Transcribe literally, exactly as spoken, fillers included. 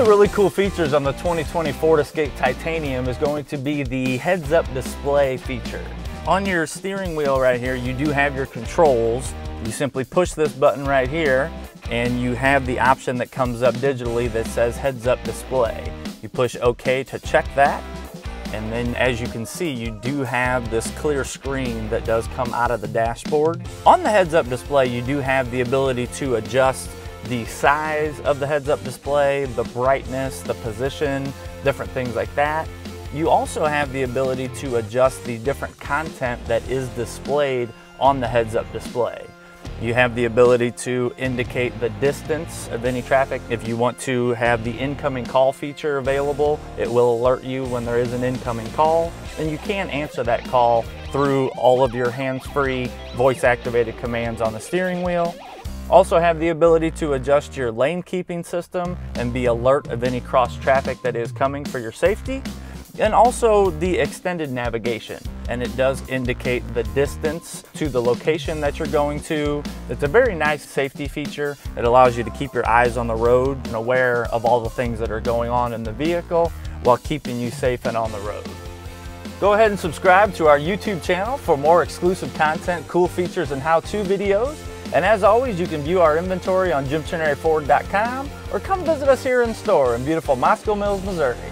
of the really cool features on the twenty twenty Ford Escape Titanium is going to be the heads-up display feature. On your steering wheel right here, you do have your controls. You simply push this button right here, and you have the option that comes up digitally that says heads-up display. You push OK to check that, and then as you can see, you do have this clear screen that does come out of the dashboard. On the heads-up display, you do have the ability to adjust the size of the heads-up display, the brightness, the position, different things like that. You also have the ability to adjust the different content that is displayed on the heads-up display. You have the ability to indicate the distance of any traffic. If you want to have the incoming call feature available, it will alert you when there is an incoming call, and you can answer that call through all of your hands-free, voice-activated commands on the steering wheel. Also have the ability to adjust your lane-keeping system and be alert of any cross-traffic that is coming for your safety. And also the extended navigation, and it does indicate the distance to the location that you're going to. It's a very nice safety feature. It allows you to keep your eyes on the road and aware of all the things that are going on in the vehicle while keeping you safe and on the road. Go ahead and subscribe to our YouTube channel for more exclusive content, cool features, and how-to videos. And as always, you can view our inventory on Jim Trenary Ford dot com or come visit us here in store in beautiful Moscow Mills, Missouri.